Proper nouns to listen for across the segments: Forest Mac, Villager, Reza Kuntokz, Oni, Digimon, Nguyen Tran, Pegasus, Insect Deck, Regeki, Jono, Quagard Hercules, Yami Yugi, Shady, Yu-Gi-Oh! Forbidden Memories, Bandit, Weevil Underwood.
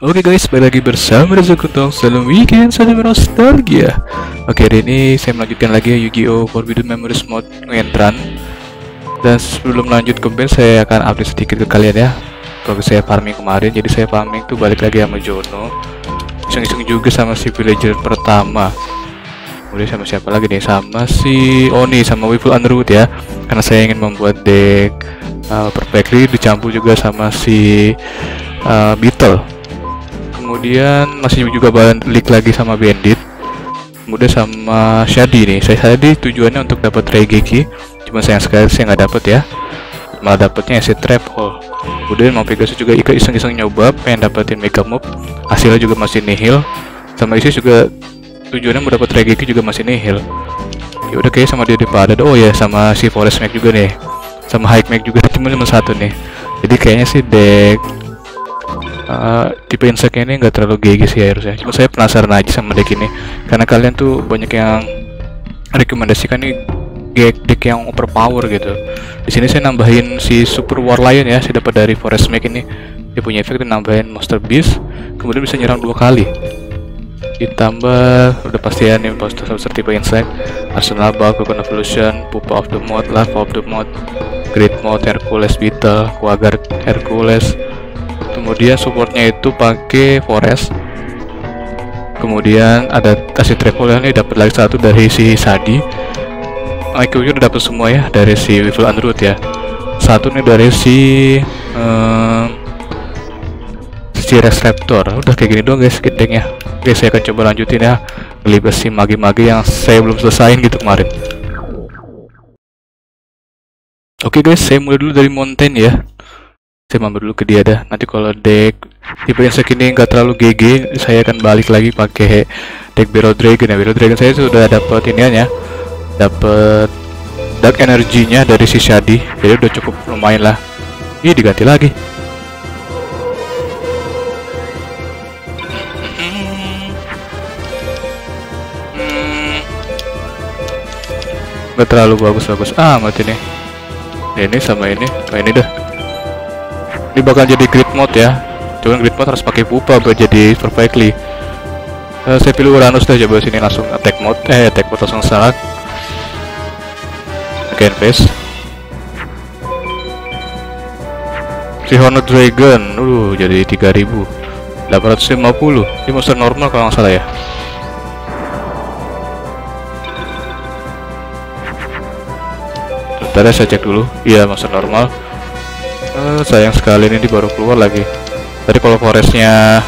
Oke guys, balik lagi bersama Reza Kuntokz dalam weekend saja bernostalgia. Oke, hari ini saya melanjutkan lagi Yu-Gi-Oh! Forbidden Memories mode Nguyen Tran. Dan sebelum lanjut ke band, saya akan update sedikit ke kalian ya. Kalau saya farming kemarin, jadi saya farming tuh balik lagi sama Jono, iseng-iseng juga sama si Villager pertama. Kemudian sama siapa lagi nih? Sama si Oni, sama Weevil Underwood ya. Karena saya ingin membuat deck perfectly, dicampur juga sama si Beetle. Kemudian masih juga balik lagi sama Bandit, kemudian sama Shady nih. Shady tujuannya untuk dapat Regeki, cuma sayang sekali saya nggak dapat ya, malah dapatnya si trap hole. Kemudian mau Pegasus juga iseng-iseng nyoba pengen dapetin mega move, hasilnya juga masih nihil. Sama isi juga tujuannya mau dapat Regeki juga masih nihil. Ya udah kayak sama dia pada oh ya, sama si Forest Mac juga nih, sama High Mac juga, cuma satu nih. Jadi kayaknya sih deck tipe insect ini enggak terlalu gigi sih harusnya. Cuma saya penasaran aja sama deck ini, karena kalian tuh banyak yang rekomendasikan nih deck yang overpower gitu. Di sini saya nambahin si Super War Lion ya, saya dapat dari Forest Mac ini. Dia punya efek dan nambahin Monster Beast, kemudian bisa nyerang 2 kali. Ditambah udah pastian imposter tipe insect, Arsenal Bug, Cocoon Evolution, Pupa of the Mod, Lava of the Mod, Great Mod, Hercules Beetle, Quagard Hercules. Kemudian supportnya itu pakai Forest. Kemudian ada kasih travel ini, dapat lagi satu dari si Shady. IQ-nya udah dapat semua ya dari si Weevil Underwood ya. Satu nih dari si Raptor. Udah kayak gini doang guys gedengnya. Oke, saya akan coba lanjutin ya ngelibas si magi-magi yang saya belum selesain gitu kemarin. Oke guys, saya mulai dulu dari mountain ya. Saya mampir dulu ke dia dah. Nanti kalau deck tipe insect ini nggak terlalu GG, saya akan balik lagi pakai deck Barrow Dragon ya. Barrow Dragon saya sudah dapat iniannya, dapat dark energinya dari si Shady, jadi udah cukup lumayan lah. Ini diganti lagi. Nggak terlalu bagus-bagus amat ini. Ini sama ini, nah ini dah. Ini bakal jadi grid mode ya, cuman grid mode harus pakai pupa buat jadi perfectly. Saya pilih Uranus deh, coba sini langsung attack mode, attack mode langsung salah. Again face. Si Hornet Dragon, jadi 3850. Ini monster normal kalau nggak salah ya. Bentar ya, saya cek dulu. Iya, monster normal. Sayang sekali ini dia baru keluar lagi. Tadi kalau forestnya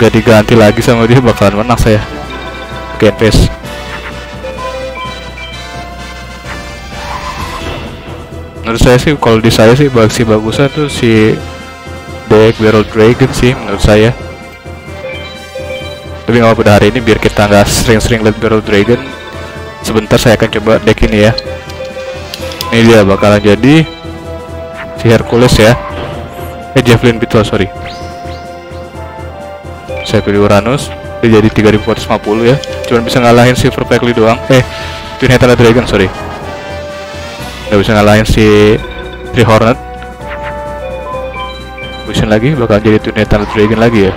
nggak diganti lagi sama dia bakalan menang saya. Oke, face. Menurut saya sih, kalau di saya sih bagusan tuh si deck Barrel Dragon sih menurut saya. Tapi nggak apa-apa, pada hari ini biar kita nggak sering-sering lihat Barrel Dragon. Sebentar saya akan coba deck ini ya. Ini dia bakalan jadi si Hercules ya, Javelin Beetle, sorry. Saya pilih Uranus, dia jadi 3450 ya. Cuman bisa ngalahin Silver Packley doang. Twin Headed Dragon, sorry. Nggak bisa ngalahin si Three Hornet. Fusion lagi, bakal jadi Twin Headed Dragon lagi ya.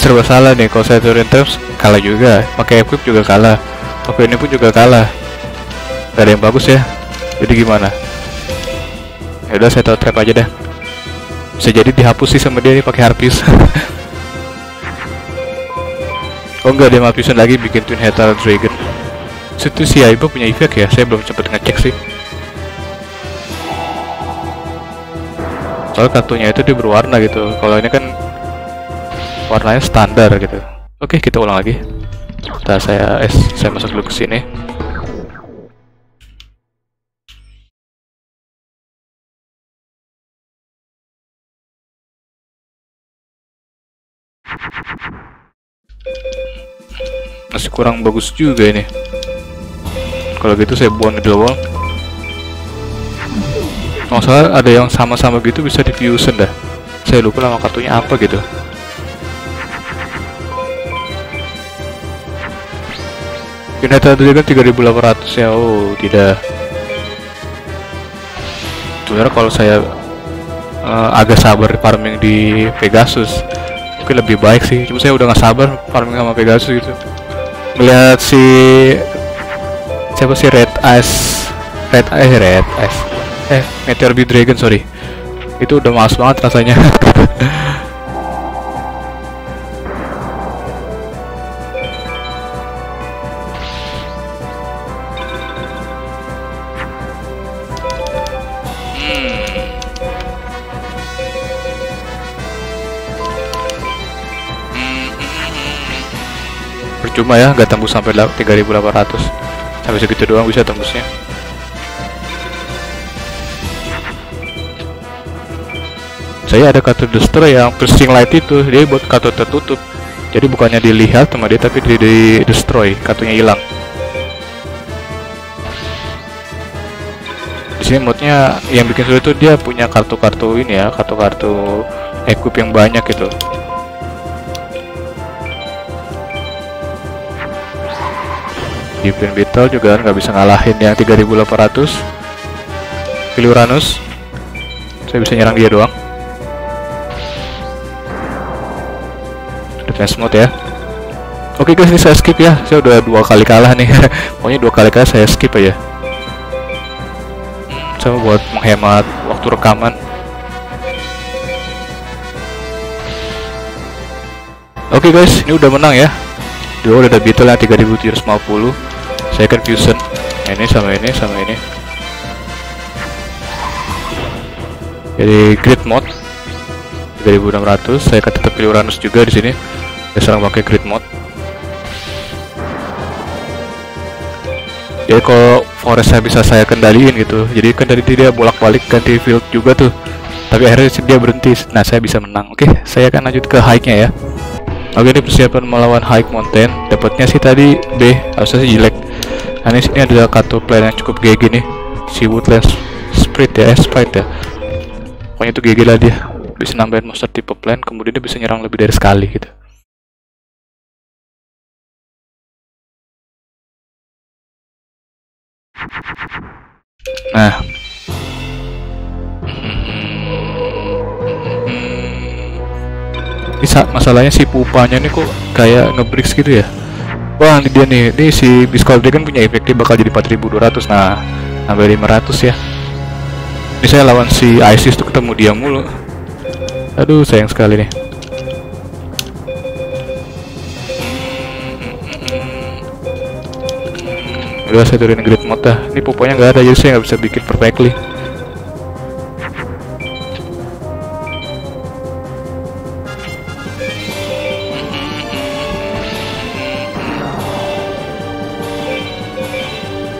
Serba salah nih, kalau saya turun terus kalah juga, pakai equip juga kalah, pakai ini pun juga kalah, gak ada yang bagus ya. Jadi gimana? Ya udah, saya tahu trap aja dah. Bisa jadi dihapus sih sama dia nih pakai harpis. Oh enggak, dia hapisan lagi bikin Twin Headed Dragon. Situ si Aibo punya efek ya, saya belum cepet ngecek sih. Soalnya kartunya itu dia berwarna gitu, kalau ini kan warnanya standar gitu. Oke, kita ulang lagi. Saya masuk dulu ke sini. Masih kurang bagus juga ini. Kalau gitu saya buang di wall. Kalau salah ada yang sama-sama gitu bisa di fusion dah. Saya lupa nama kartunya apa gitu. Yunata Dragon 3800 ya. Oh tidak. Sebenarnya kalau saya agak sabar farming di Pegasus mungkin lebih baik sih. Cuma saya udah nggak sabar farming sama Pegasus gitu. Melihat si siapa sih Red Eyes Meteor Bee Dragon sorry, itu udah males banget rasanya. Percuma ya, nggak tembus sampai 3800, sampai segitu doang bisa tembusnya. Saya ada kartu duster yang piercing light itu, dia buat kartu tertutup. Jadi bukannya dilihat sama dia, tapi di destroy, kartunya hilang. Di sini modnya yang bikin sulit itu dia punya kartu-kartu ini ya, kartu-kartu equip yang banyak gitu. Deepin Beetle juga nggak bisa ngalahin yang 3800. Pilih Uranus, saya bisa nyerang dia doang. Defense mode ya. Oke guys, ini saya skip ya, saya udah 2 kali kalah nih. Pokoknya 2 kali kalah saya skip aja. Coba buat menghemat waktu rekaman. Oke guys, ini udah menang ya. Dua udah ada Beetle yang 3750. Saya akan fusion ini sama ini sama ini. Jadi grid mod 3600. Saya akan tetap pilih Uranus juga di sini. Saya serang pakai grid mod. Jadi kalau forest saya bisa saya kendaliin gitu. Jadi kan tadi dia bolak-balik ganti field juga tuh. Tapi akhirnya dia berhenti. Nah saya bisa menang. Oke, saya akan lanjut ke hike-nya ya. Oke, ini persiapan melawan High Mountain. Dapatnya sih tadi B, harusnya sih jelek. Nah ini sini ada kartu plan yang cukup GG nih, si Woodland Sprite ya, Sprite ya. Pokoknya itu GG lah dia. Bisa nambahin monster tipe plan, kemudian dia bisa nyerang lebih dari sekali gitu. Nah masalahnya si pupanya nih kok kayak ngebricks gitu ya. Wah ini dia nih, ini si Biscol Dragon punya efek dia bakal jadi 4200. Nah sampai 500 ya. Ini saya lawan si Isis tuh ketemu dia mulu. Aduh sayang sekali nih. Udah saya turunin grid mode dah. Ini pupanya nggak ada jadi saya nggak bisa bikin perfectly.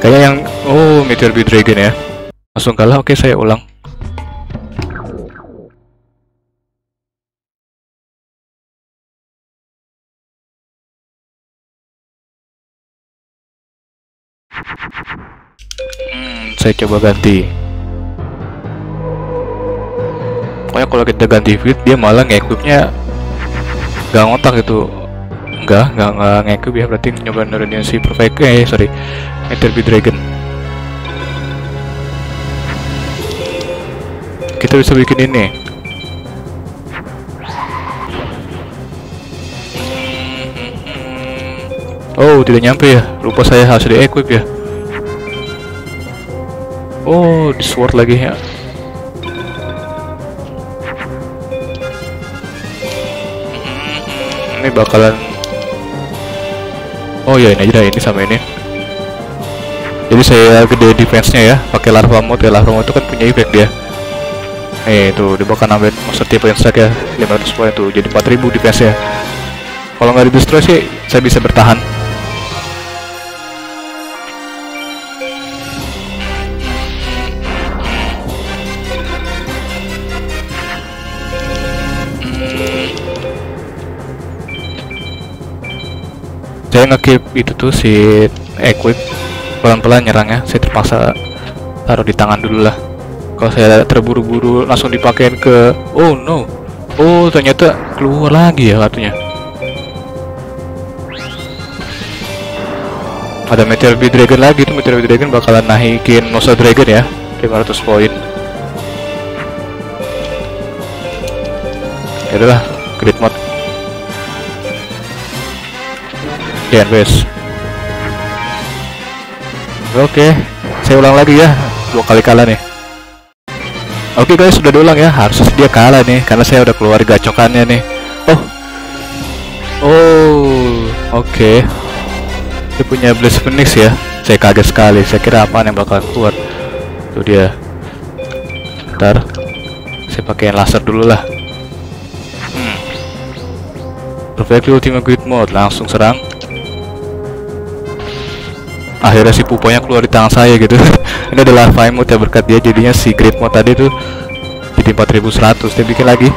Kayaknya yang oh Meteor Bee Dragon ya langsung kalah. Oke saya ulang. Saya coba ganti. Pokoknya kalau kita ganti fit dia malah nge-equipnya nggak ngotak gitu. Nggak nge-equip ya, berarti nyoba nurunin si perfect sorry Meteor Bee Dragon. Kita bisa bikin ini. Oh tidak nyampe ya, lupa saya harus di-equip ya. Oh di sword lagi ya. Ini bakalan oh ya ini aja dah, ini sama ini. Jadi saya gede defense-nya ya, pakai larva mode ya, larva mode itu kan punya efek dia. Nih tuh, dia bakal nambahin monster tipe insect ya, 500 poin tuh, jadi 4000 defense-nya. Kalau nggak di-destroy sih, saya bisa bertahan. Saya nge-keep itu tuh si equip pelan-pelan nyerangnya, saya terpaksa taruh di tangan dulu lah. Kalau saya terburu-buru langsung dipakein ke oh no, oh ternyata keluar lagi ya kartunya. Ada Meteor Bee Dragon lagi, itu Meteor Bee Dragon bakalan naikin Nosa Dragon ya, 500 poin. Yaudah lah, Great Mod. Dan base. Oke, saya ulang lagi ya, 2 kali kalah nih. Oke guys, sudah diulang ya, harus dia kalah nih, karena saya udah keluar gacokannya nih. Oh, oke. Dia punya Blaze Phoenix ya, saya kaget sekali, saya kira apaan yang bakalan keluar. Tuh dia. Bentar, saya pakai laser dulu lah. Perfectly Ultimate Great Mode, langsung serang. Akhirnya si puponya keluar di tangan saya gitu. Ini adalah Fire Mode ya, berkat dia jadinya si Great Mode tadi tuh jadi 4100. Dia bikin lagi,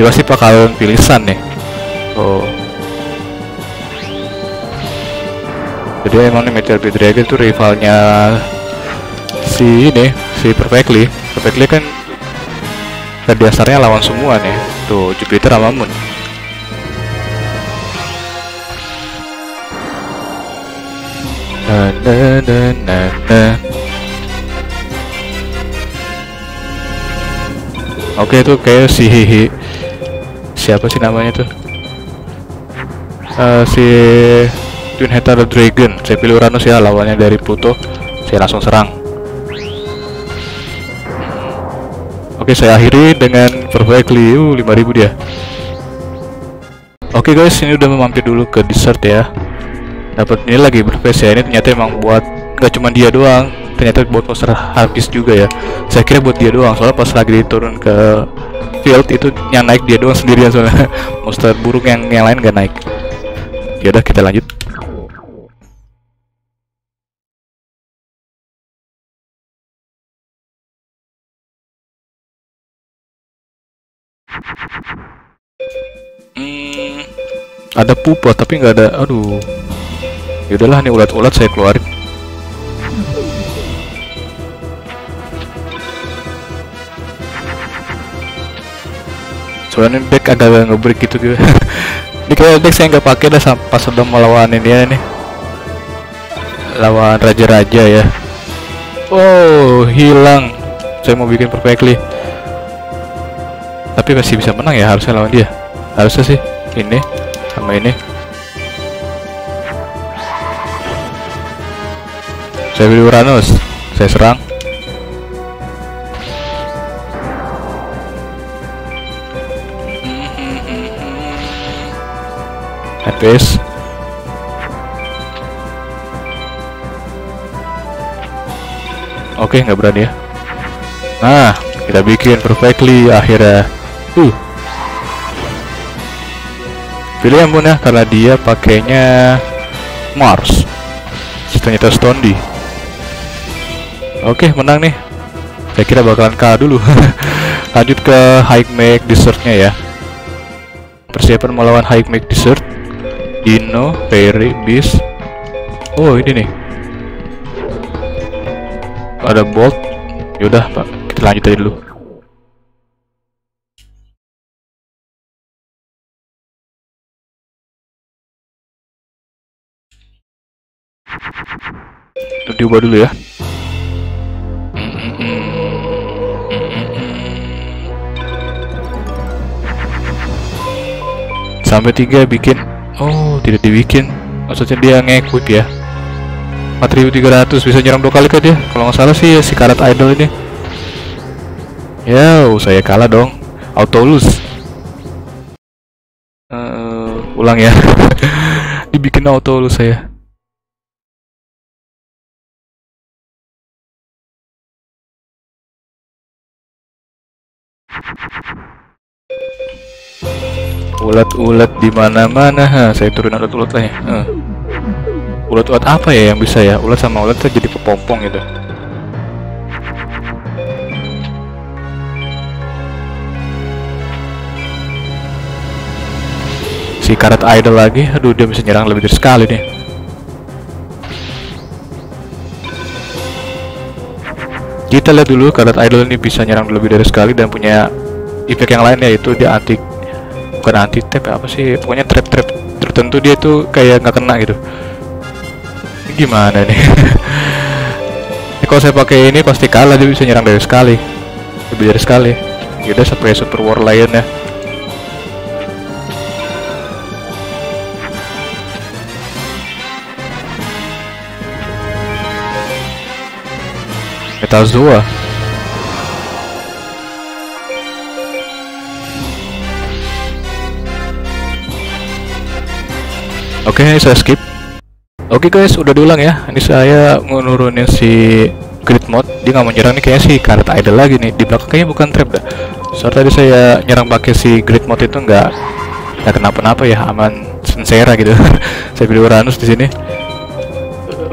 dia pasti bakalan pilihan nih. Jadi emang nih Meteor Bee Dragon tuh rivalnya si ini, si Perfectly. Perfectly kan pada dasarnya lawan semua nih, tuh Jupiter sama Moon. Oke, itu kayak si siapa sih namanya tuh? Si Twin-Headed Dragon. Saya pilih Uranus ya, lawannya dari Pluto. Saya langsung serang. Oke, saya akhiri dengan Perfectly 5000 dia. Oke guys, ini udah mampir dulu ke dessert ya. Dapat ini lagi berface ya, ini ternyata emang buat nggak cuma dia doang, ternyata buat poster habis juga ya. Saya kira buat dia doang, soalnya pas lagi turun ke field itu yang naik dia doang sendirian, soalnya monster burung yang lain nggak naik. Ya udah, kita lanjut. Ada pupa tapi nggak ada, aduh. Yaudahlah, nih ulat-ulat saya keluarin. Soalnya deck agak ngebreak gitu gitu. Ini kayak deck saya nggak pakai dah pas sedang melawan dia nih. Lawan raja-raja ya. Oh, hilang. Saya mau bikin Perfectly. Tapi masih bisa menang ya, harusnya lawan dia. Harusnya sih ini sama ini. Saya pilih Uranus, saya serang. Habis. Oke, nggak berani ya. Nah, kita bikin Perfectly akhirnya. Pilih yang Moon ya, karena dia pakainya Mars. Ternyata Stondy. Oke, menang nih. Saya kira bakalan kalah dulu. Lanjut ke High Make Dessertnya ya. Persiapan melawan High Make Dessert. Dino, Fairy, Beast. Oh, ini nih. Ada Bolt. Yaudah, Pak, kita lanjut aja dulu. Untuk diubah dulu ya. Sampai 3 bikin. Oh, tidak dibikin. Maksudnya dia ngequip ya. 4300 bisa nyerang 2 kali kan dia? Kalau nggak salah sih ya, si karat idol ini. Yo, saya kalah dong. Auto lose. Ulang ya. Dibikin auto lose saya. Ulat-ulat di mana-mana. Saya turunin ulat-ulat lah ya. Ulat-ulat apa ya yang bisa ya? Ulat sama ulat jadi kepompong gitu. Si karat idol lagi. Aduh, dia bisa nyerang lebih dari sekali nih. Kita lihat dulu karat idol ini bisa nyerang lebih dari sekali dan punya efek yang lain, yaitu dia anti, bukan anti tap apa sih, pokoknya trap-trap tertentu dia tuh kayak nggak kena gitu. Ini Gimana nih? Ini kalau saya pakai ini pasti kalah, dia bisa nyerang dari sekali. Lebih dari sekali. Yaudah sampai Super War Lion ya. Metazoa. Oke, saya skip. Oke guys, udah diulang ya. Ini saya menurunin si Grid Mode. Dia nggak mau nyerang nih, kayaknya si karena idol lagi nih di belakang, kayaknya bukan trap dah. Soalnya tadi saya nyerang pakai si Grid Mode itu nggak kenapa-napa ya, aman sensera gitu. Saya pilih Uranus di sini.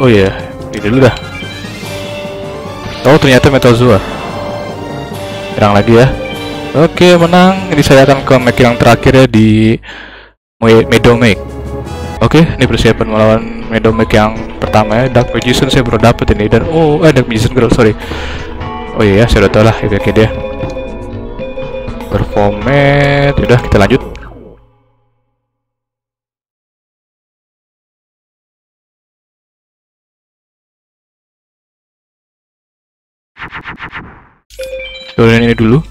Oh iya, ini dulu dah. Oh ternyata Metazoa. Nyerang lagi ya. Oke, menang. Ini saya akan ke make yang terakhir ya di Medomake. Oke, ini persiapan melawan Medomake yang pertama ya. Dark Magician saya baru dapet ini dan Dark Magician Girl, sorry. Oh iya, saya udah tau lah efeknya dia. Performat, udah kita lanjut. Doain ini dulu.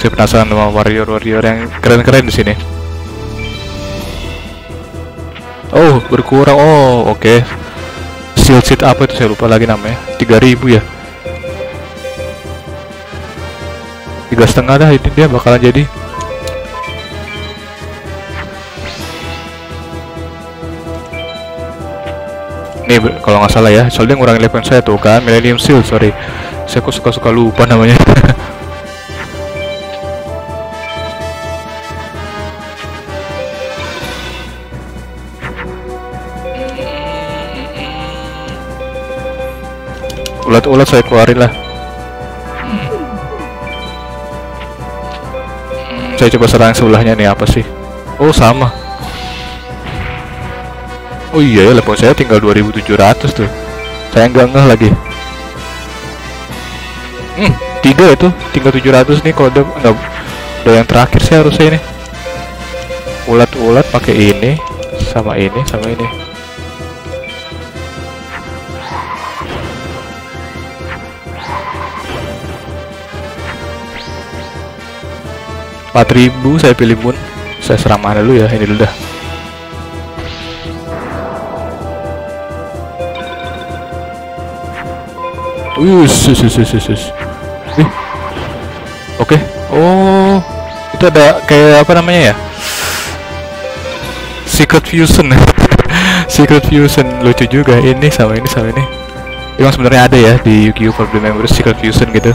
Saya penasaran sama warrior-warrior yang keren-keren di sini. Oh, berkurang. Oh, oke. Shield sheet apa itu saya lupa lagi namanya. 3000 ya. 3,5 dah itu dia bakalan jadi. Nih kalau nggak salah ya, soalnya ngurangin level saya tuh kan, Millennium Shield, sorry. Saya kok suka-suka lupa namanya. Ulat-ulat saya keluarin lah. Saya coba serang sebelahnya nih, apa sih? Oh sama. Oh iya ya, level saya tinggal 2700 tuh. Saya nggak ngeh lagi. 3 itu, tinggal 700 nih kalau udah yang terakhir sih harusnya ini. Ulat-ulat pakai ini, sama ini, sama ini. Ribu saya pilih Moon. Saya serang mana dulu ya, ini dulu dah. Oke. Oh, itu ada kayak apa namanya ya? Secret Fusion. Secret Fusion lucu juga, ini sama ini sama ini. Emang sebenarnya ada ya di Yu-Gi-Oh! Forbidden Memories Secret Fusion gitu.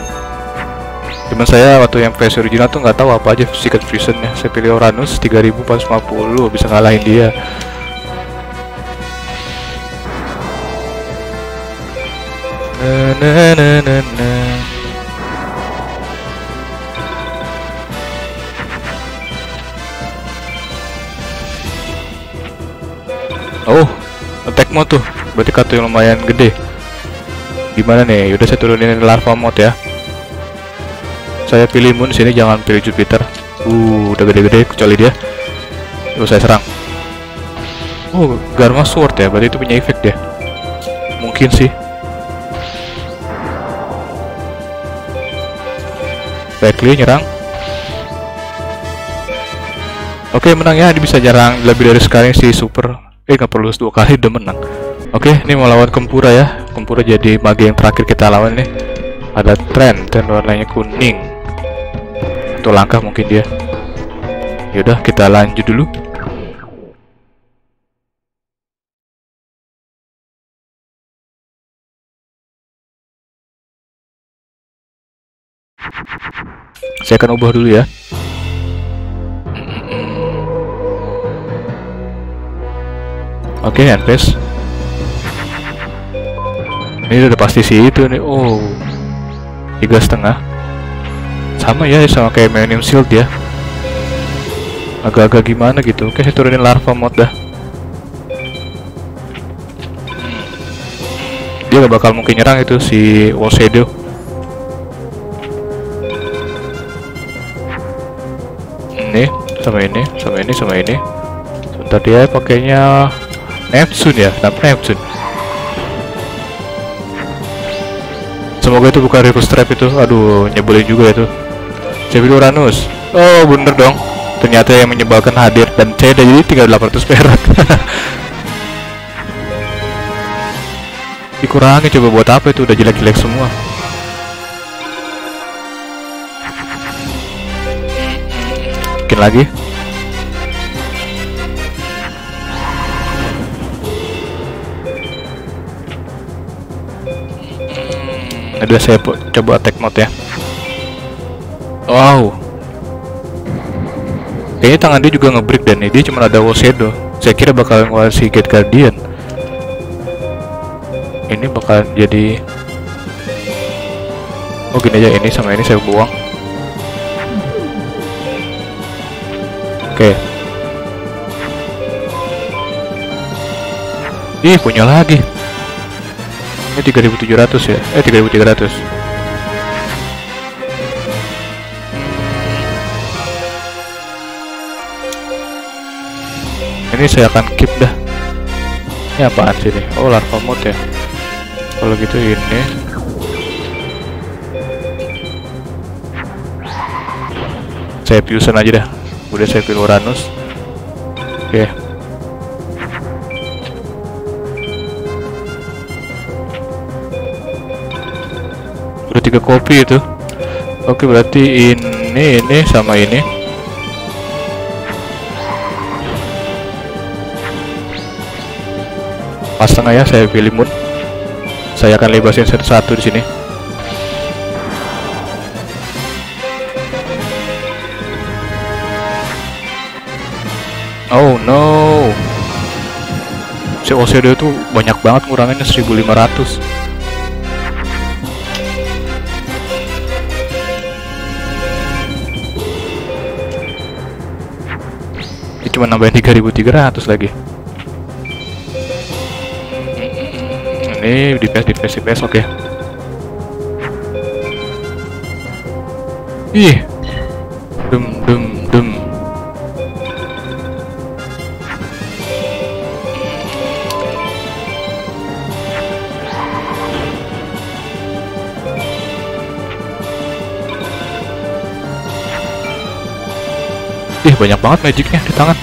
Cuman saya waktu yang versi original tuh nggak tahu apa aja Secret Fusion-nya. Saya pilih Uranus 3450 bisa ngalahin dia. Oh, attack mode tuh. Berarti kartu yang lumayan gede. Gimana nih? Udah saya turunin larva mode ya. Saya pilih Moon sini, jangan pilih Jupiter. Udah gede-gede kecuali dia. Terus saya serang. Oh, Garma Sword ya, berarti itu punya efek dia. Mungkin sih. Backly nyerang. Oke, menang ya, dia bisa jarang lebih dari sekali si Super. Nggak perlu 2 kali udah menang. Oke, ini mau lawan Kempura ya. Kempura jadi mage yang terakhir kita lawan nih. Ada Tran dan warnanya kuning. Itu langkah mungkin dia. Yaudah kita lanjut dulu. Saya akan ubah dulu ya. Oke, hand pass. Ini udah pasti sih itu nih. Oh, 3,5. Sama ya, sama kayak Millennium Shield ya. Agak-agak gimana gitu. Oke, saya turunin larva mode dah. Dia gak bakal mungkin nyerang itu si Wall Shadow. Ini, sama ini, sama ini, sama ini. Sebentar dia pakainya Neptune ya, dapatnya Neptune. Semoga itu bukan reverse trap itu. Aduh, nyebelin juga itu. Jadi Uranus. Oh, bener dong. Ternyata yang menyebalkan hadir dan CD jadi tinggal 800 perak. Dikurangi coba buat apa itu, udah jelek-jelek semua. Bikin lagi. Aduh, saya coba attack mode ya. Wow. Kayaknya tangan dia juga nge-break dan dia cuma ada wall shadow. Saya kira bakalan ngasih Gate Guardian. Ini bakalan jadi, oh gini aja, ini sama ini saya buang. Oke. Ih, punya lagi. Ini 3700 ya. 3300. Ini saya akan keep dah. Ini apaan sih nih? Oh, larva mode ya. Kalau gitu ini saya fusion aja dah. Udah saya pilih Uranus. Oke. Udah 3 kopi itu. Oke, berarti ini sama ini. Setengah ya, saya pilih Moon. Saya akan lepasin satu-satu di sini. Oh no, si OCD itu banyak banget nguranginnya, 1500. Ini cuma nambahin 3300 lagi. Ini di PS oke. Ih, dum. Ih, banyak banget magicnya di tangan.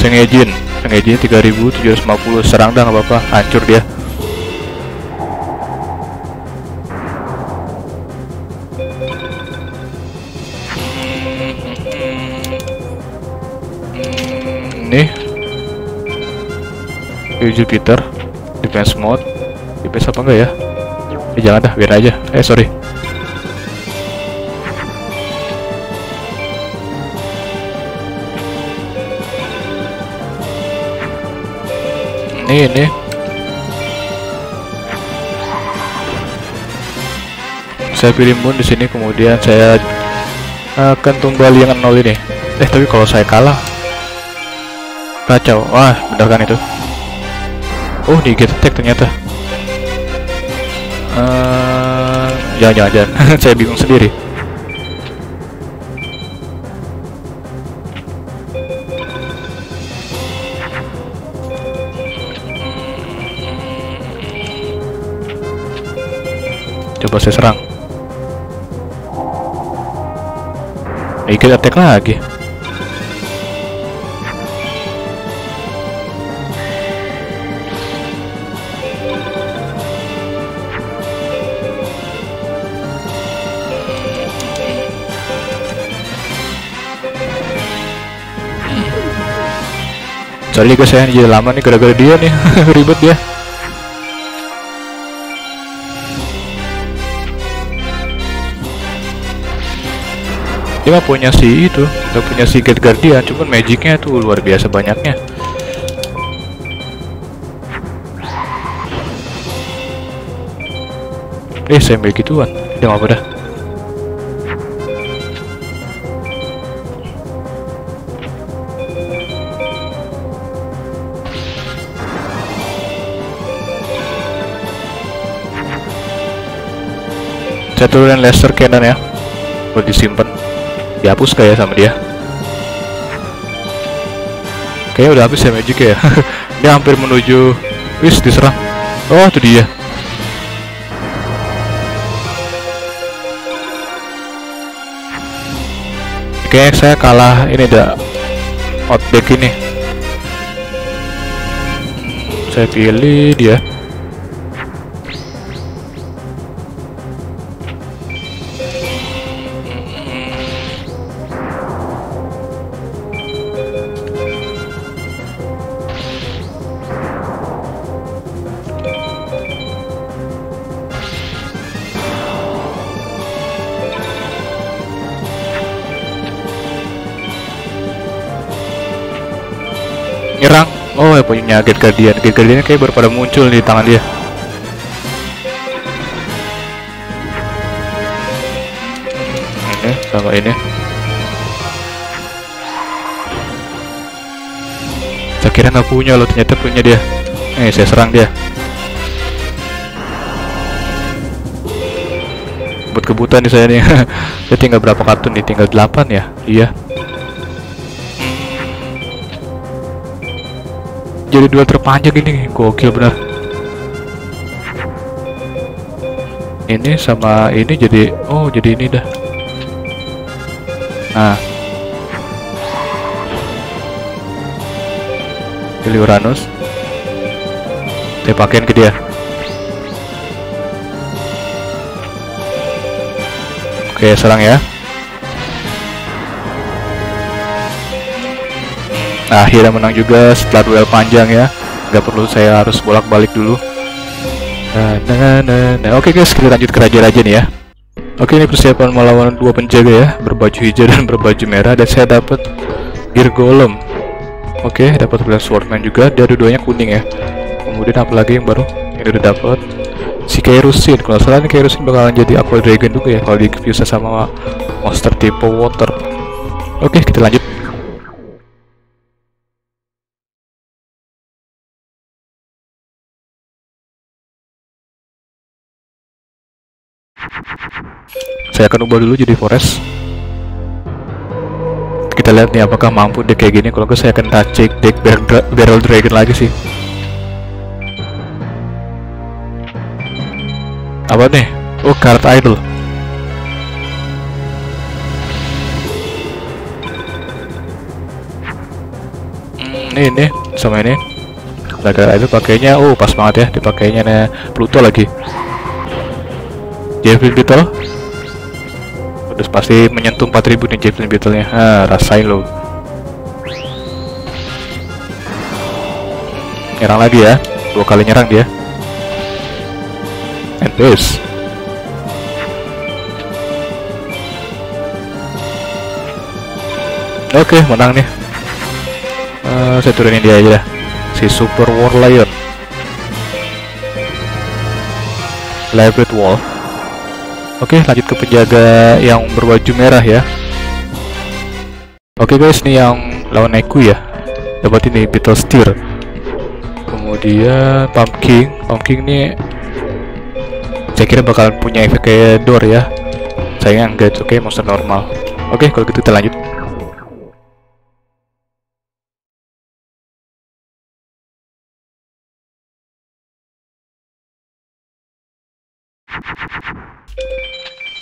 Sengajian 3750. Serang dah, nggak apa-apa, hancur dia. Nih Jupiter defense mode, defense apa enggak ya? Jangan dah, biar aja. Sorry, ini saya pilih Moon di sini, kemudian saya akan tumbal yang 0 ini. Tapi kalau saya kalah kacau. Wah, bener kan itu? Oh, di Gate Attack ternyata. Jangan. Saya bingung sendiri. Coba saya serang. Kita attack lagi. Sorry guys, saya jadi lama nih gara-gara dia nih. Ribet dia. Dia punya si itu, udah punya si Gate Guardian, cuman magicnya tuh luar biasa banyaknya. Saya ambil gituan, dia apa dah? Saya turunin laser cannon ya. Buat disimpan. Dihapus kayak sama dia. Kayaknya udah habis ya magic ya. Dia hampir menuju. Wis diserang. Oh itu dia. Kayaknya saya kalah ini dah. Outback ini. Saya pilih dia. Nyerang. Oh ya punya Gate Guardian. Gate Guardian kayak baru pada muncul di tangan dia. Ini sama ini. Saya kira nggak punya loh, ternyata punya dia. Saya serang dia. Kebut-kebutan nih saya nih. Saya tinggal berapa kartun nih? Tinggal 8 ya? Iya. Jadi duel terpanjang ini, gokil bener. Ini sama ini jadi, oh jadi ini dah. Nah, pilih Uranus, saya pakein ke dia. Oke serang ya. Nah, akhirnya menang juga setelah duel panjang ya. Gak perlu saya harus bolak-balik dulu. Oke guys, kita lanjut ke raja-raja nih ya. Oke, ini persiapan melawan dua penjaga ya, berbaju hijau dan berbaju merah. Dan saya dapat gear golem. Oke, dapat gear swordman juga. Dia dua-duanya kuning ya. Kemudian apalagi yang baru? Ini udah dapat si Kairusin. Kalau salah ini Kairusin bakalan jadi aqua dragon juga ya, kalau di fuse sama monster tipe water. Oke, kita lanjut. Saya akan ubah dulu jadi Forest. Kita lihat nih apakah mampu deck kayak gini. Kalau enggak saya akan cek deck barrel dragon lagi sih. Apa nih? Oh, card idol. Ini sama ini. Laga itu pakainya, oh pas banget ya, dipakainya nih Pluto lagi. Javelin Beetle. Terus pasti menyentuh 4000 nih Javelin Beetle-nya. Rasain lo. Nyerang lagi ya. Dua kali nyerang dia. And this. Oke, menang nih. Saya turunin dia aja. Si Super War Lion. Library Wall. Oke, lanjut ke penjaga yang berbaju merah ya. Oke guys, ini yang lawan Neku ya. Dapat ini Beetle Steer. Kemudian Pumpkin. Pumpkin ini saya kira bakalan punya efek kayak door ya. Sayangnya enggak, oke monster normal. Oke, kalau gitu kita lanjut.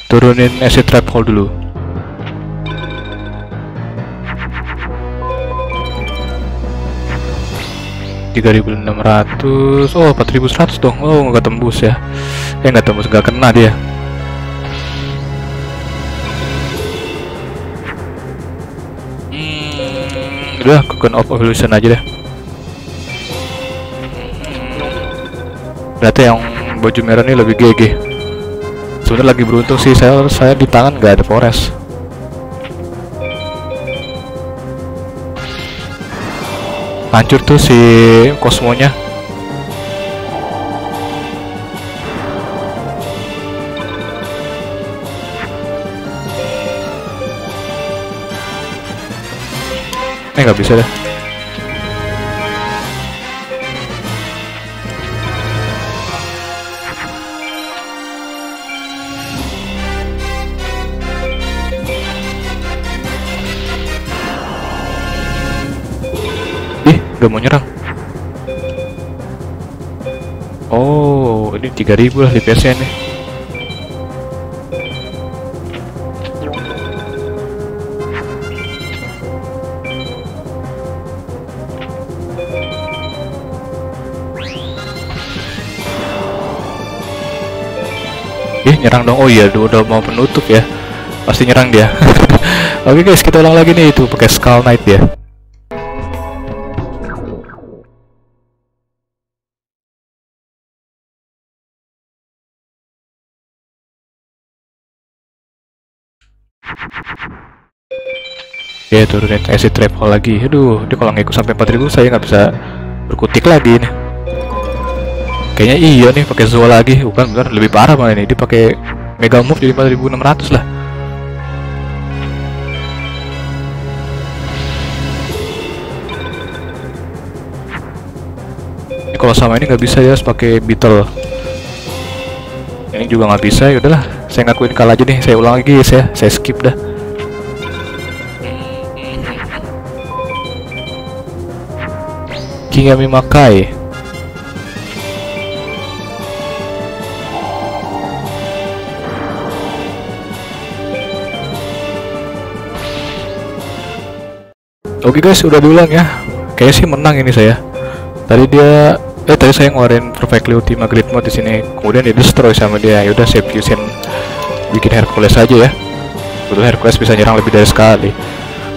Turunin AC Trap Hole dulu. $3.600. Oh, 4.100 dong. Oh, nggak tembus ya. Nggak tembus, nggak kena dia. Udah, Cocoon of Evolution aja deh. Berarti yang baju merah ini lebih GG. Sebenarnya lagi beruntung sih, saya di tangan nggak ada Forest. Hancur tuh si Cosmonya. Nggak bisa deh. udah mau nyerang. Oh, ini 3000 lah DPS-nya nih. Nyerang dong. Oh iya, udah mau penutup ya, pasti nyerang dia. Oke guys, kita ulang lagi nih, itu pakai Skull Knight ya. Oke, turunin exit trap hole lagi. Aduh, dia kalau ngikut sampai 4000 saya nggak bisa berkutik lagi nih. Kayaknya iya nih pakai Zola lagi, bukan benar lebih parah malah ini, dia pakai Mega Move jadi 4600 lah. Ini kalau sama ini nggak bisa ya, harus pakai Beetle. Ini juga nggak bisa, ya udahlah, saya ngakuin kalah aja nih, saya ulang lagi guys ya, saya skip dah. Yami Makai. Oke guys, udah diulang ya. Kayaknya sih menang ini saya. Tadi dia, tadi saya ngeluarin perfectly ultima great mode di sini. Kemudian di destroy sama dia. Ya udah, saya fusion bikin Hercules aja ya. Betul, Hercules bisa nyerang lebih dari sekali.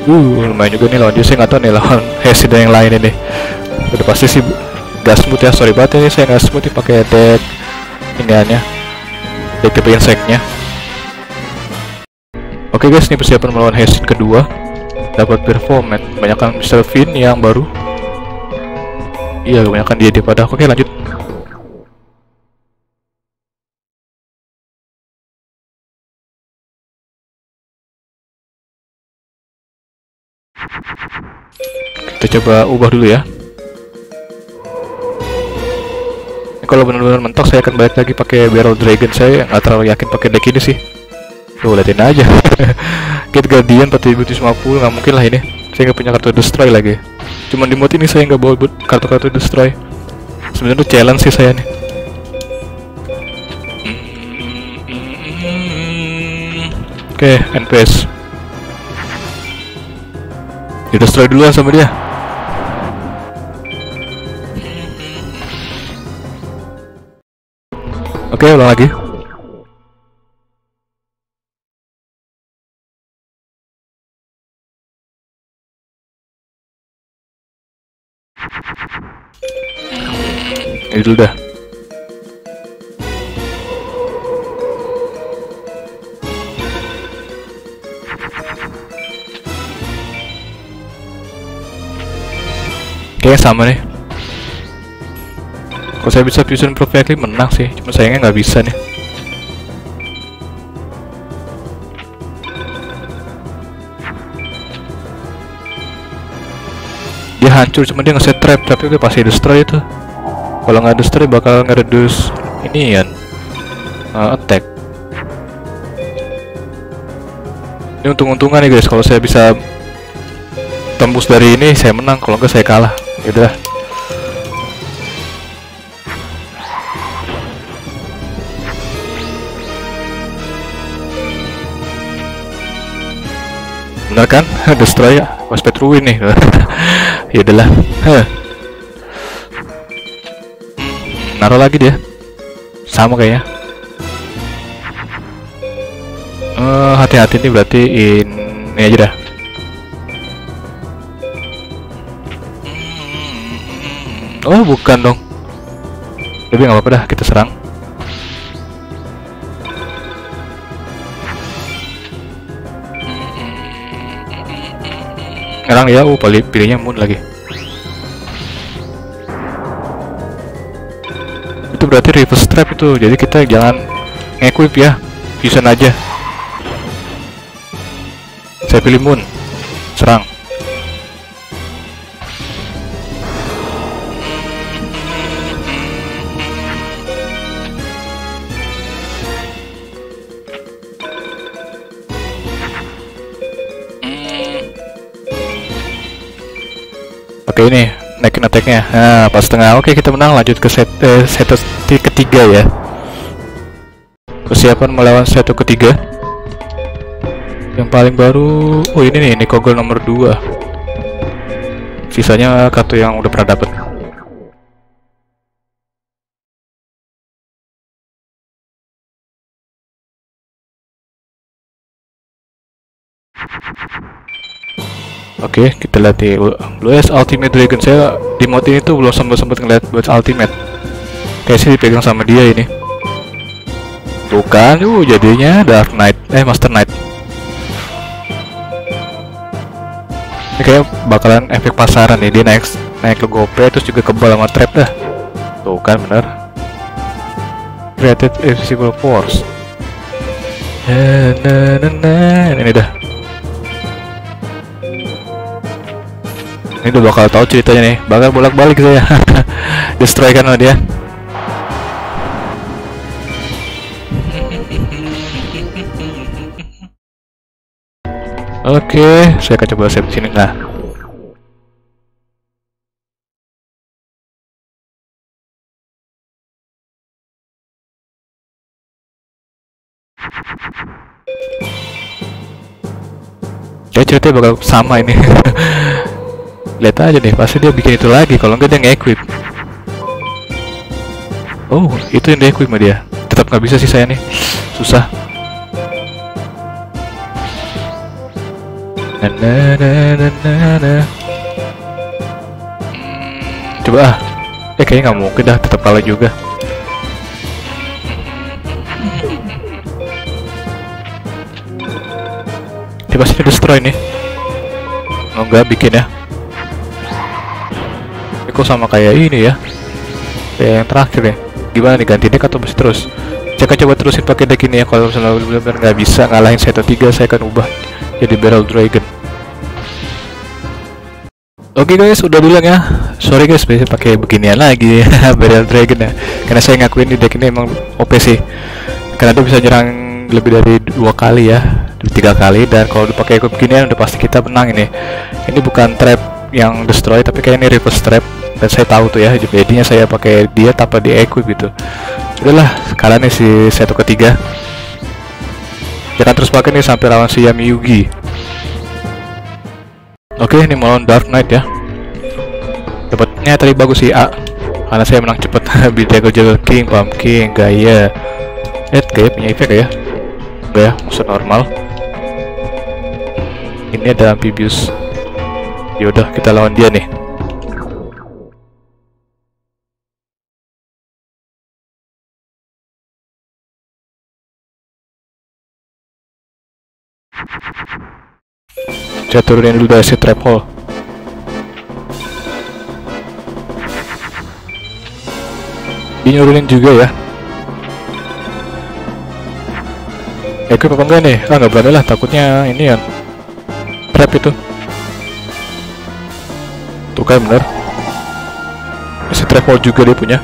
Lumayan juga nih lawan dia. Saya nggak tahu nih lawan Hesi dan yang lain ini. Udah pasti sih gak smooth ya. Sorry banget ini ya, saya nggak smooth ya pakai deck iniannya, deck insect-nya. Oke guys, ini persiapan melawan Hesi kedua. Dapat perform, kebanyakan Mr. Finn yang baru. Iya, kebanyakan dia daripada aku. Oke, lanjut. Kita coba ubah dulu ya. Ini kalau benar-benar mentok saya akan balik lagi pakai Barrel Dragon. Saya nggak terlalu yakin pakai deck ini sih. Tuh, liatin aja. Get Guardian 4050, nggak mungkin lah ini. Saya nggak punya kartu destroy lagi. Cuman di mod ini saya nggak bawa kartu-kartu destroy. Sebenarnya itu challenge sih saya nih. Oke, NPS. Di destroy duluan sama dia. Oke, ulang lagi. Itu udah. Kayaknya sama nih. Kalau saya bisa fusion perfectly menang sih, cuma sayangnya nggak bisa nih. Dia hancur, cuma dia nge-set trap, tapi udah pasti destroy itu. Kalau nggak destroy bakal ngereduce ini ya, attack. Ini untung-untungan ya guys. Kalau saya bisa tembus dari ini saya menang. Kalau nggak saya kalah. Yaudah. Bener kan? Destroy ya. Waspet ruin nih. Yaudahlah. Naruh lagi dia, sama kayaknya. Hati-hati nih berarti ini aja dah. Oh bukan dong, tapi nggak apa-apa dah, kita serang. Serang ya, pilihnya Moon lagi. Itu berarti reverse trap itu, jadi kita jangan nge-equip ya, fusion aja. Saya pilih Moon, serang. Pakai ini naikin attack-nya. Nah, pas tengah. Oke, kita menang. Lanjut ke set ketiga ya. Persiapan melawan set ketiga. Yang paling baru, oh ini nih, Nikogol nomor 2. Sisanya kartu yang udah pernah dapat. Oke, kita lihat di Blue Eyes Ultimate Dragon. Saya di mod ini tuh belum sempat ngeliat buat Ultimate. Kayak sih dipegang sama dia ini. Tuh kan, jadinya Dark Knight, Master Knight. Ini kayak bakalan efek pasaran nih, dia naik ke GoPay, terus juga kebal sama trap dah. Tuh kan, bener. Created Invisible Force. Ini dah. Ini udah bakal tahu ceritanya nih, bakal bolak-balik saya. Destroy kan sama dia. Oke, saya akan coba save di sini. Nah, ya ceritanya bakal sama ini. Lihat aja deh, pasti dia bikin itu lagi, kalau enggak dia nge-equip. Oh, itu yang di-equip sama dia. Tetap nggak bisa sih saya nih, susah. Coba ah, kayaknya nggak mungkin dah, tetap kalah juga. Dia pasti destroy nih. Oh enggak bikin ya. Kok sama kayak ini ya, kayak yang terakhir ya. Gimana nih, ganti deck atau masih terus? Saya akan coba terusin pakai deck ini ya. Kalau misalnya benar-benar nggak bisa ngalahin set 3, saya akan ubah jadi Barrel Dragon. Oke guys, udah bilang ya, sorry guys biasanya pakai beginian lagi ya. Barrel Dragon ya, karena saya ngakuin di deck ini emang OP sih, karena dia bisa nyerang lebih dari 2 kali ya, 3 kali, dan kalau dipakai ikut beginian udah pasti kita menang ini. Ini bukan trap yang destroy, tapi kayak ini reverse trap. Dan saya tahu tuh ya, jadinya saya pakai dia tanpa di-equip gitu. Udahlah, sekarang nih si satu ketiga. Jangan terus pakai nih sampai lawan si Yami Yugi. Oke, ini mau lawan Dark Knight ya. Dapatnya tadi bagus sih A, karena saya menang cepet. Bidego jago King, Pump King, gaya. Gaya punya efek ya? Enggak ya, musuh normal. Ini ada Amphibius. Yaudah, kita lawan dia nih. Saya turunin dulu dari si trap hole. Dinyuruhin juga ya. Equip apa enggak nih? Ah nggak berani lah, takutnya ini ya trap itu. Tuh kan bener. Si trap hole juga dia punya.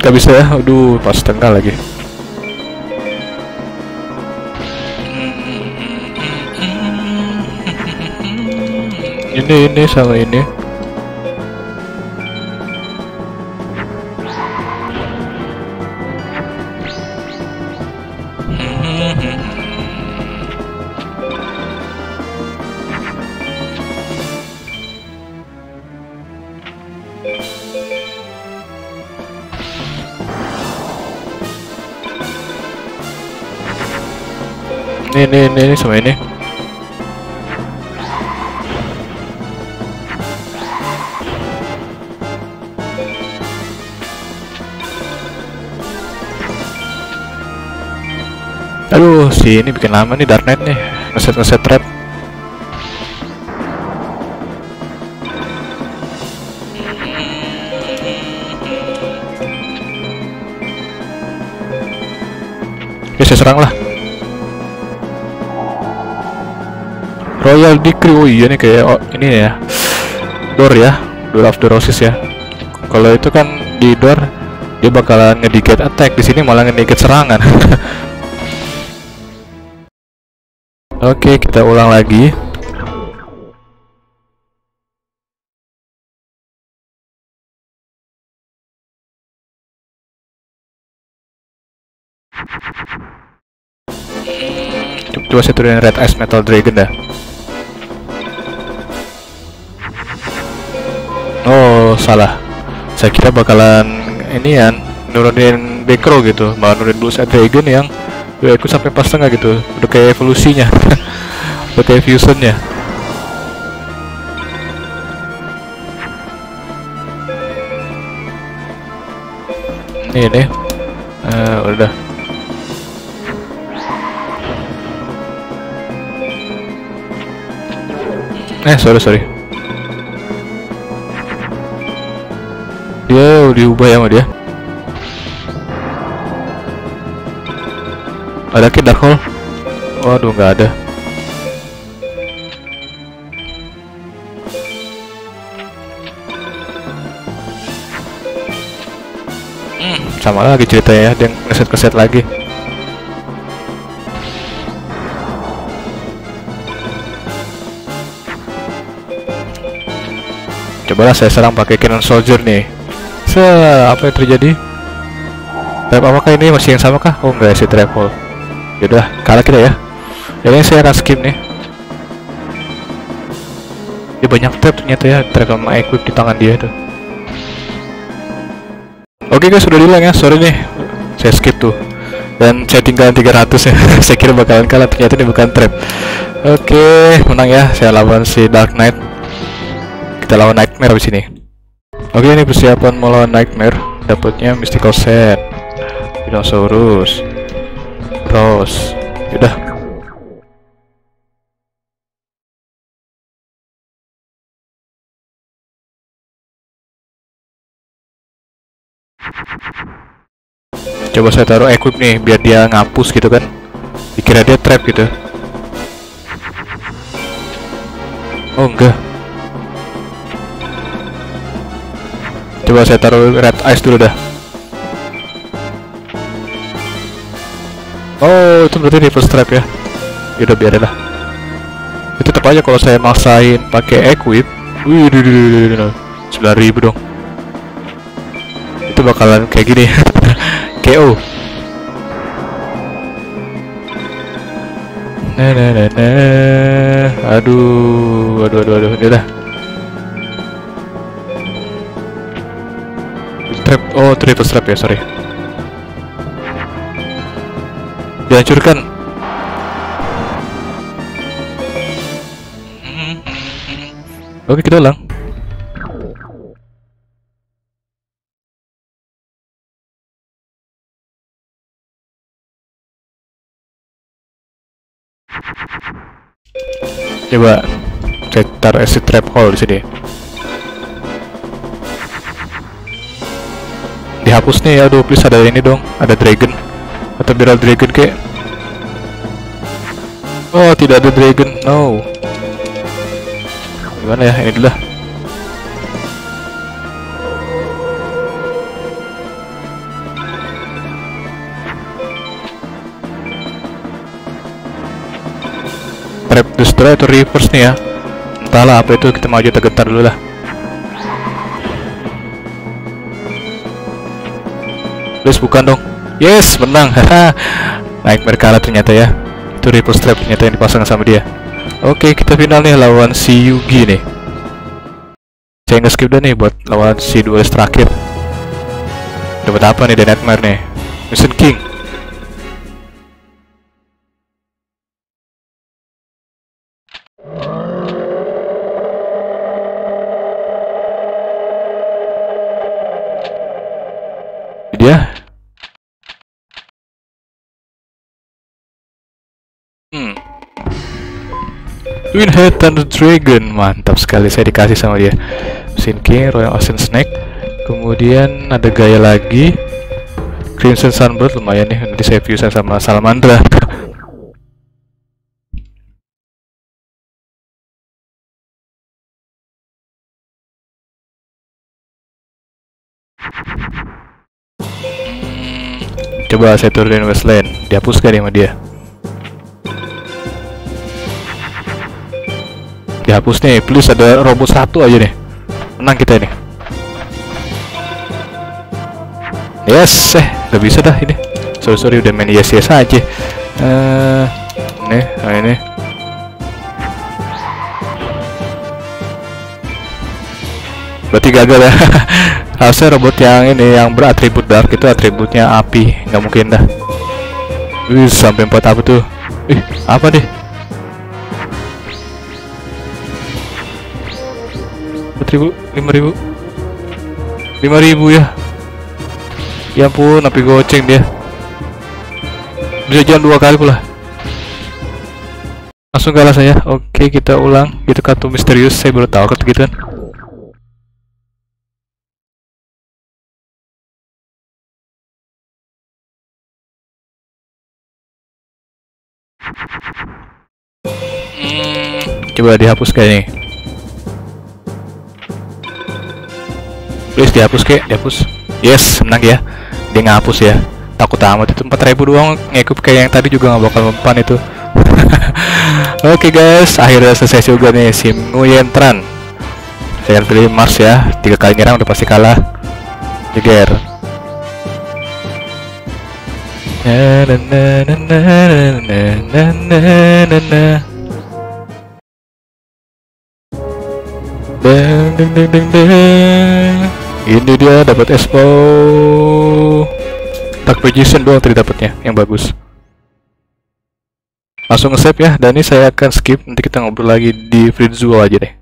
Gak bisa ya, aduh pas tengah lagi. Ini sama ini. Ini sama ini. Aduh, si ini bikin lama nih Dark Knight nih, ngeset trap. Ya saya serang lah. Royal Decree, oh iya nih kayak oh, ini ya, door ya, Door of the Roses ya. Kalau itu kan di door dia bakalan ngedikit attack, di sini malah ngedikit serangan. Oke, kita ulang lagi. Coba saya turunin Red Ice Metal Dragon dah. Oh, salah. Saya kira bakalan inian nurunin Backrow gitu, malah nurunin Blue Side Dragon yang gue ikut sampai pas tengah gitu, udah kayak evolusinya, udah kayak fusionnya. Ini deh, udah. Sorry. Dia diubah ya sama dia. Ada ke Dark Hole? Waduh, nggak ada. Sama lagi ceritanya ya, dia ngeset-ngeset lagi. Cobalah saya serang pakai Cannon Soldier nih. Apa yang terjadi? Trap apakah ini, masih yang sama kah? Oh, nggak sih Trap Hole. Yaudah, kalah kita ya. Jadi saya akan skip nih. Dia banyak trap ternyata ya, trap sama equip di tangan dia tuh. Oke guys, sudah hilang ya, sorry nih, saya skip tuh. Dan saya tinggal 300 ya, saya kira bakalan kalah, ternyata ini bukan trap. Oke, menang ya, saya lawan si Dark Knight. Kita lawan Nightmare di sini. Oke, ini persiapan mau lawan Nightmare. Dapatnya Mystical Set, Dinosaurus. Terus, yaudah. Coba saya taruh equip nih, biar dia ngapus gitu kan. Dikira dia trap gitu. Oh enggak. Coba saya taruh Red Ice dulu dah. Oh, itu berarti reverse trap ya. Yaudah, biarin lah. Itu tetap aja kalau saya maksain pakai equip. Wih, 9000 dong. Itu bakalan kayak gini. KO. Aduh. Yaudah. Trap. Oh, reverse trap ya, sorry. Dihancurkan. Oke, kita ulang. Coba cetar exit trap hole di sini. Dihapus nih ya, aduh please ada ini dong, ada dragon. Atau biar dragon kek. Oh, tidak ada dragon. No. Gimana ya? Ini dulu lah. Trap destroy atau reverse nih ya. Entahlah apa itu, kita maju tergetar dulu lah. Please bukan dong. Yes, menang. Nightmare kalah ternyata ya. Itu reverse trap ternyata yang dipasang sama dia. Oke, kita final nih lawan si Yugi nih. Saya nge-skip dah nih buat lawan si duelist terakhir. Dapat apa nih dari Nightmare nih? Mission King. Dia Twin Head and the Dragon, mantap sekali, saya dikasih sama dia. Sin King, Royal Ocean Snake, kemudian ada gaya lagi Crimson Sunbird, lumayan nih, nanti saya fuse sama Salamandra. Coba saya turunin Westland, dihapuskan sama dia. dihapus nih, please ada robot satu aja nih, menang kita ini. Yes, udah bisa dah ini. Sorry udah main yes aja. Ini. Berarti gagal ya. Harusnya robot yang ini yang beratribut dark itu atributnya api, nggak mungkin dah. Wih, sampai 4 apa tuh? Ih, apa deh? Rp5.000 ya. Ya ampun, api goceng dia. Bisa jalan 2 kali pula. Langsung kalah saya. Oke, kita ulang. Itu kartu misterius, saya baru tahu kartu gitu kan. Coba dihapus kayaknya. Please dihapus kek, dihapus. Yes, menang ya. Dia ngapus ya. Takut amat itu 4.000 doang ngekup kayak yang tadi juga nggak bakal mempan itu. Oke guys, akhirnya selesai juga nih si Nguyen Tran. Saya pilih Mars ya. 3 kali nyerang udah pasti kalah. Jeger. Ini dia dapat expo. Tak precision doang tadi dapatnya, yang bagus. Langsung nge-save ya, dan ini saya akan skip, nanti kita ngobrol lagi di free duel aja deh.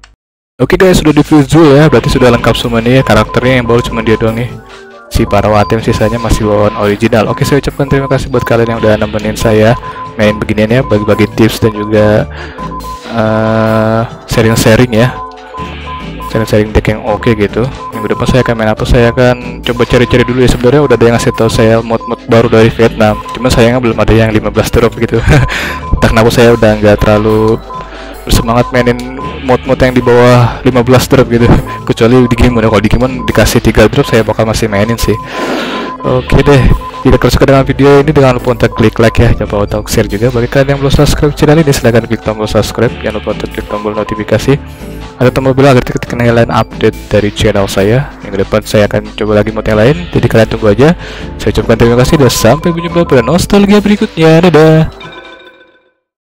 Oke guys, sudah di free duel ya, berarti sudah lengkap semua nih karakternya, yang baru cuma dia doang nih. Si para watim sisanya masih bawaan original. Oke, saya ucapkan terima kasih buat kalian yang udah nemenin saya main beginian ya, bagi-bagi tips dan juga sharing-sharing ya. Sharing deck yang oke gitu. Minggu depan saya akan main apa, saya akan coba cari-cari dulu ya. Sebenarnya udah ada yang ngasih tau saya mod-mod baru dari Vietnam, cuman sayangnya belum ada yang 15 drop gitu. Entah kenapa saya udah nggak terlalu bersemangat mainin mod-mod yang di bawah 15 drop gitu, kecuali Digimon. Kalau Digimon dikasih 3 drop saya bakal masih mainin sih. Oke deh, jika kalian suka dengan video ini jangan lupa untuk klik like ya, jangan lupa untuk share juga. Bagi kalian yang belum subscribe channel ini silahkan klik tombol subscribe, jangan lupa untuk klik tombol notifikasi atau tombol bel agar ketika kalian update dari channel saya. Minggu depan saya akan coba lagi mod yang lain, jadi kalian tunggu aja. Saya ucapkan terima kasih dan sampai berjumpa pada nostalgia berikutnya. Dadah.